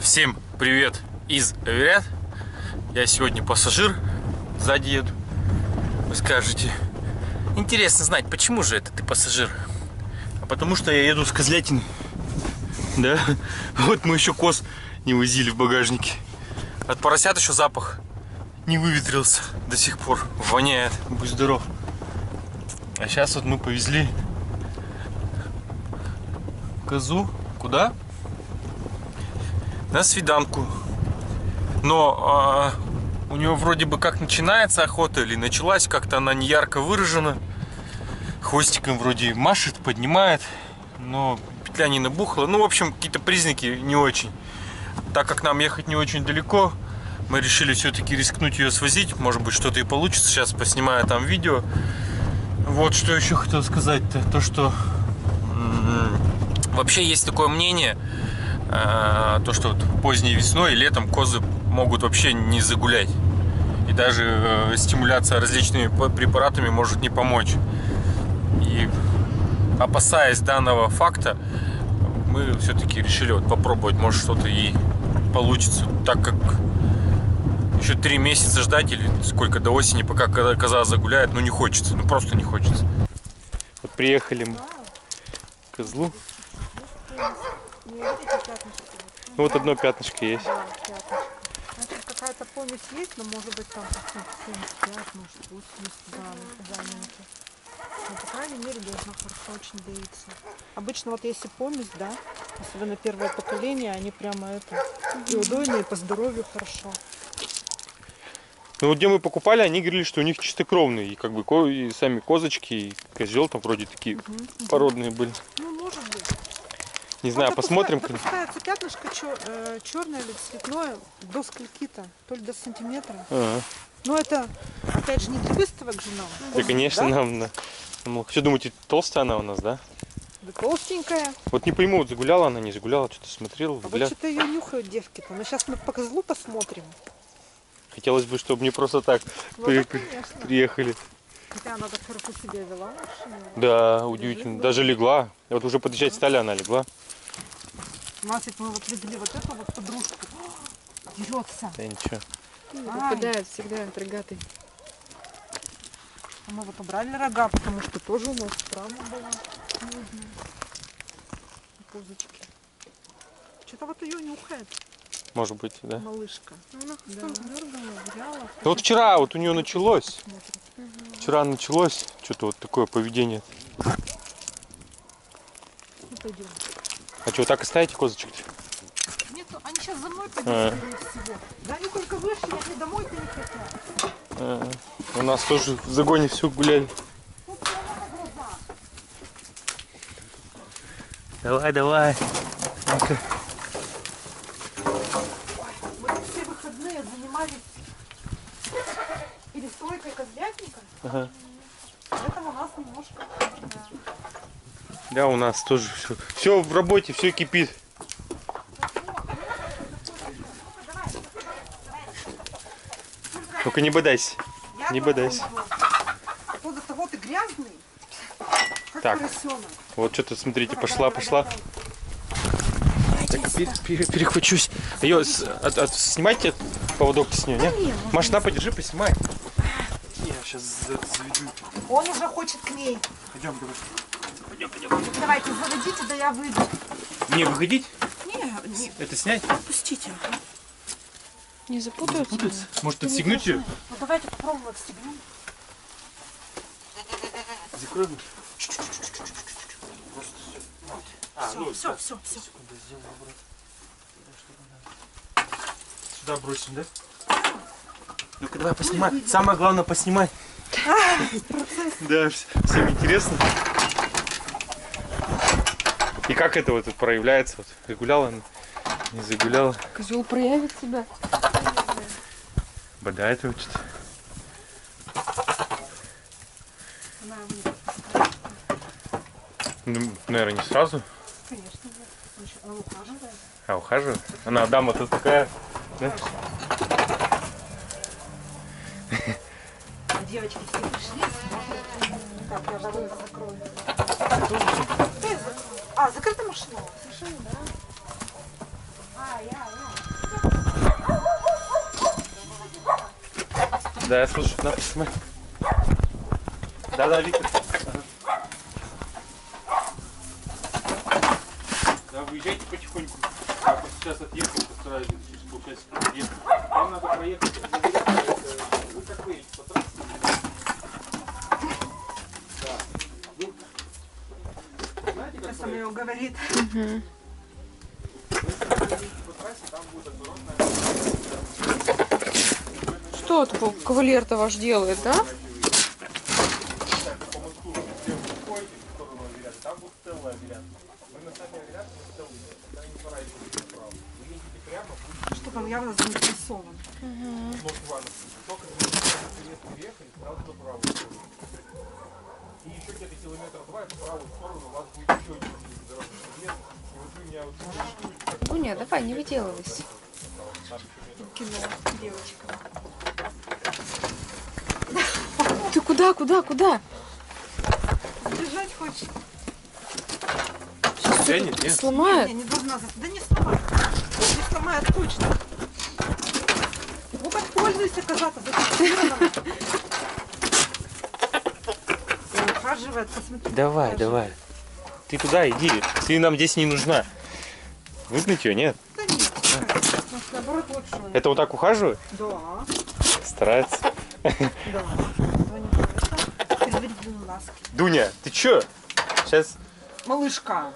Всем привет из Эверят. Я сегодня пассажир, сзади еду. Вы скажете, интересно знать, почему же это ты пассажир? А потому что я еду с козлятиной. Да? Вот мы еще коз не возили в багажнике. От поросят еще запах не выветрился до сих пор. Воняет, будь здоров. А сейчас вот мы повезли козу. Куда? На свиданку. Но у нее вроде бы как начинается охота или началась, как-то она не ярко выражена. Хвостиком вроде машет, поднимает, но петля не набухла. Ну, в общем, какие-то признаки не очень. Так как нам ехать не очень далеко, мы решили все-таки рискнуть ее свозить. Может быть, что-то и получится. Сейчас поснимаю там видео. Вот что еще хотел сказать-то. То, что вообще есть такое мнение, то, что вот поздней весной и летом козы могут вообще не загулять. И даже стимуляция различными препаратами может не помочь. И опасаясь данного факта, мы все-таки решили вот попробовать, может, что-то и получится. Так как еще 3 месяца ждать или сколько до осени, пока коза загуляет, ну не хочется, ну просто не хочется. Вот приехали мы к козлу. Ну, вот одно пятнышко есть. Да, пятнышко. Значит, какая-то помесь есть, но может быть там 75, может 80 за заминки. Но, по крайней мере, должна хорошо очень доиться. Обычно вот если помесь, да, особенно первое поколение, они прямо это, и удойные, и по здоровью хорошо. Ну, вот где мы покупали, они говорили, что у них чистокровные, и как бы и сами козочки, и козел там вроде такие породные были. Ну, может быть. Не знаю, посмотрим. Допускается пятнышко черное или цветное до скольки-то, то ли до сантиметра. Ага. Но это, опять же, не для выставок же нам. Да, конечно, да? нам. Все думаете, толстая она у нас, да? Да толстенькая. Вот не пойму, вот загуляла она, не загуляла, что-то смотрел. А вот что-то ее нюхают девки-то. Но сейчас мы по козлу посмотрим. Хотелось бы, чтобы не просто так приехали. Хотя она так хорошо себя вела. Да, удивительно. Даже легла. Вот уже подъезжать стали, она легла. У нас мы вот везли вот эту вот подружку. Дерется. Да ничего. Выпадает всегда от рогатой. А мы вот убрали рога, потому что тоже у нас травма была. Козочки. Что-то вот ее нюхает. Может быть, да? Малышка. Да. Вот вчера вот у нее началось. Вчера началось что-то вот такое поведение. Ну, пойдем. А что, так и ставите козочек-то? Нет, они сейчас за мной пойдут, скорее всего. Да они только вышли, они домой-то не хотят. У нас тоже в загоне все гуляли. Давай, давай. Или стойкой козлятника. Ага. Этого у нас немножко. Да, у нас тоже все. Все в работе, все кипит. Только не бодайся. Не бодайся. Вот до того ты грязный. Как так. Поросенок. Вот что-то, смотрите, пошла. Так, перехвачусь. Ее снимайте поводок с нее, не? Маш, на, подержи, поснимай. Я сейчас заведу. Он уже хочет к ней. Пойдем, давай. Пойдем. Давайте, заводите, да я выйду. Не, выходить? Не. Это снять? Отпустите. Не запутаются? Может, отстегнуть ее? Ну, давайте попробуем отстегнуть. Закроем. Все. Секунду, сделаю обратно. Сюда бросим, да? Ну-ка, давай поснимай. Самое главное, поснимай. Да, всем интересно. И как это вот проявляется? Вот, загуляла, не загуляла. Козел проявит себя. Бодает его что-то. Ну, наверное, не сразу. Конечно, нет. Она ухаживает. А, ухаживает? Она дама-то такая, да? Девочки все пришли. Так, я ворота закрою. Закрыта машина? Совершенно, да. Да, я слышу, да, посмотри. Да, Виктор. Да, выезжайте потихоньку. Я просто сейчас отъехал, постараюсь через полчаса ехать. Вам надо проехать. Вы как выедете по трассе? Да. Знаете, как он ее говорит? Угу. Что тут кавалер-то ваш делает, да? Что там явно заинтересован. И еще где-то километра два в правую сторону у вас будет еще один дорожный предмет. И вот вы меня вот существуете. Гуня, давай, не выделывайся. Кино, девочка. Ты куда, куда? Сбежать хочешь? Сейчас я не сломает. Не должна. Да не сломает. Не сломает точно. Ну как пользуйся, казата, зафиксирована. Ухаживает, посмотри. Давай, давай. Ты туда иди. Ты нам здесь не нужна. Выгнать ее, нет? Да нет. Наоборот, лучше. Это вот так ухаживает? Да. Старается. Да. Дуня, ты чё? Сейчас. Малышка.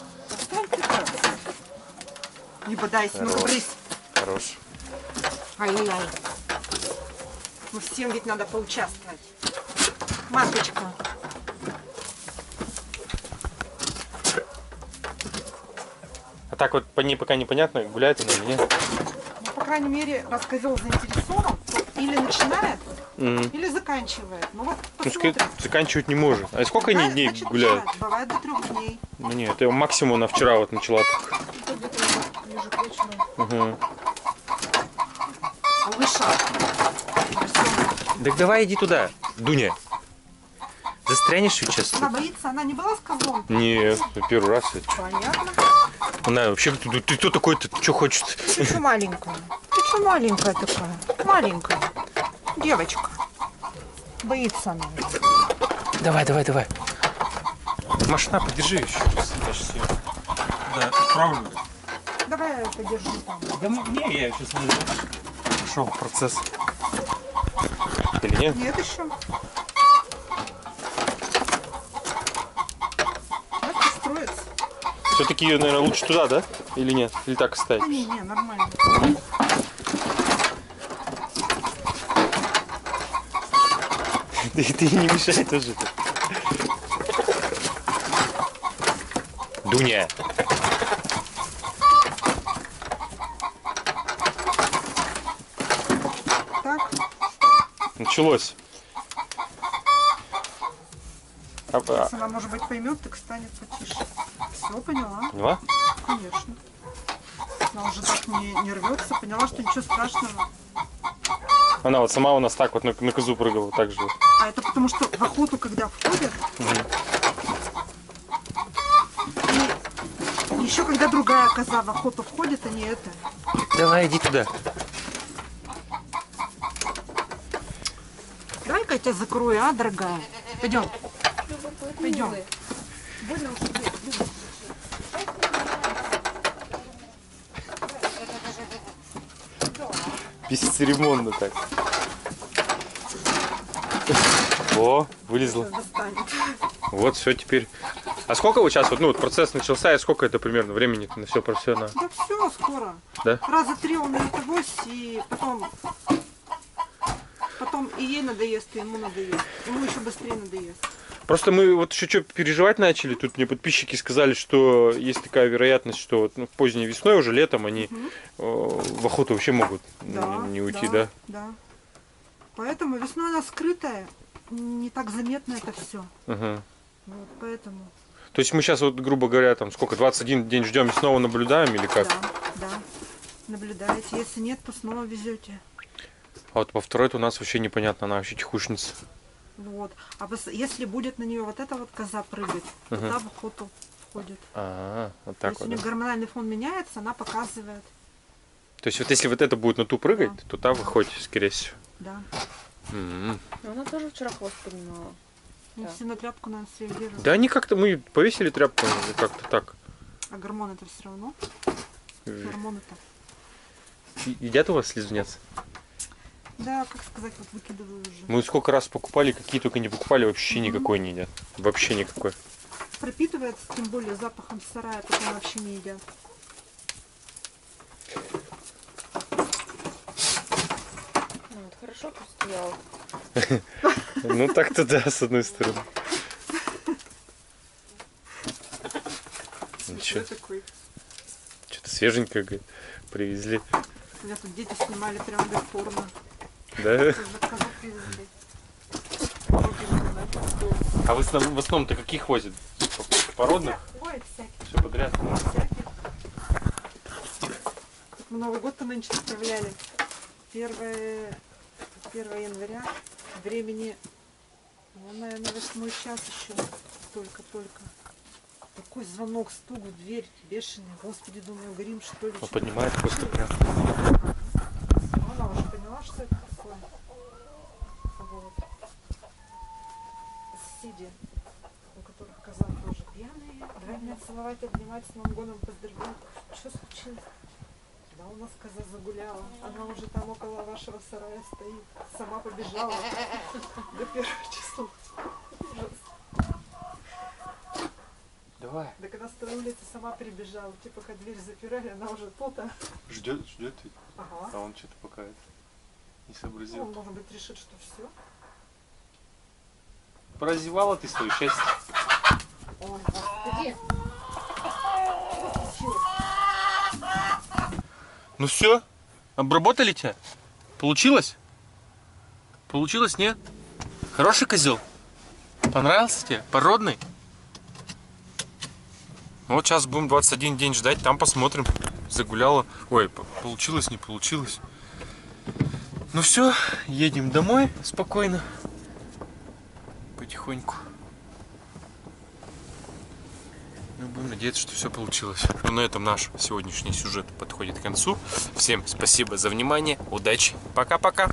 Не подайся, ну каприз. Хорош. Ай-яй-яй. Ну всем ведь надо поучаствовать. Маточка. А так вот по ней пока непонятно, гуляет она или нет. Ну, по крайней мере, раз козел заинтересован, то или начинает. Или заканчивает. Ну, вот посмотрим. Заканчивать не может. А сколько они дней гуляют? Бывает до 3 дней. Ну, нет, это максимум она вчера вот начала. Угу. Так давай иди туда, Дуня. Застрянешь сейчас. Она боится, она не была с козлом? Нет, первый раз. Понятно. Она вообще, ты кто такой-то, ты что хочешь? Ты что маленькая? Ты что маленькая такая? Маленькая. Девочка. Боится она. Давай, давай. Машина, подержи еще. Да, отправлю. Давай я подержу там. Да не, я сейчас не знаю. Пошел процесс. Или нет? Нет еще. Как устроится? Все-таки ее, наверное, лучше туда, да? Или нет? Или так оставить? Не, нормально. Ты не мешай тоже. Дуня. Так. Началось. Она, может быть, поймет, так станет потише. Все, поняла? Поняла? Конечно. Она уже так не рвется, поняла, что ничего страшного. Она вот сама у нас так вот на козу прыгала, так же. А это потому что в охоту, когда входят, и еще когда другая коза в охоту входит, они это. Давай, иди туда. Давай-ка я тебя закрою, а, дорогая? Пойдем. Пойдем. Бесцеремонно так. О, вылезла. Вот, все теперь. А сколько вот сейчас, вот, ну, вот процесс начался, и сколько это примерно времени на все про все? На... Да все, скоро. Да? Раза 3 он ее вось, и потом и ей надоест, и ему надоест. Ему еще быстрее надоест. Просто мы вот еще что переживать начали, тут мне подписчики сказали, что есть такая вероятность, что вот, ну, поздней весной, уже летом они в охоту вообще могут не уйти, да? Да. Поэтому весной она скрытая, не так заметно это все. Вот, поэтому. То есть мы сейчас, вот, грубо говоря, там сколько, 21 день ждем и снова наблюдаем или как? Да, наблюдаете, если нет, то снова везете. А вот во второй-то у нас вообще непонятно, она вообще тихушница. Вот. А если будет на нее вот эта вот коза прыгать, тогда в охоту входит. Вот так. Если у нее гормональный фон меняется, она показывает. То есть вот если вот это будет на ту прыгать, да, то та выходит, скорее всего. Да. Она тоже вчера хвост поднимала. Мы все на тряпку надо среагировать. Да они как-то, мы повесили тряпку как-то так. А гормоны-то все равно? Гормоны-то. Едят у вас слизунец? Да, как сказать, вот выкидываю уже. Мы сколько раз покупали, какие только не покупали, вообще никакой не едят. Вообще никакой. Пропитывается, тем более запахом сарая, потом вообще не едят. Ну, это хорошо постоял. Ну так-то да, с одной стороны. Что-то свеженькое, говорит, привезли. У меня тут дети снимали прям бесспорно. Да? А вы в основном-то каких возят? Породных? Ой, всяких. Все подряд? Как мы Новый год-то нынче отправляли. 1 января. Времени, ну, наверное, 8 час еще. Только-только. Такой звонок, стук в дверь бешеный. Господи, думаю, горим, что ли. Он поднимает просто прям. Она уже поняла, что это такое. Вот. Соседи, у которых казахи тоже пьяные, давай меня целовать, обнимать, с Новым годом поздравлять. Что случилось? Да у нас коза загуляла. Она уже там около вашего сарая стоит. Сама побежала до 1 числа. Давай. Да когда с той улицы сама прибежала, типа как дверь запирали, она уже тут-то. Ждет, ждет ведь. Ага. А он что-то пока это не сообразил. Ну, он, может быть, решит, что все. Прозевала ты свою часть. Ой, господи. Ну все, обработали тебя? Получилось? Получилось, нет? Хороший козел? Понравился тебе? Породный? Вот сейчас будем 21 день ждать, там посмотрим. Загуляла. Ой, получилось, не получилось. Ну все, едем домой спокойно. Потихоньку. Ну, будем надеяться, что все получилось. Ну, на этом наш сегодняшний сюжет подходит к концу. Всем спасибо за внимание. Удачи. Пока-пока.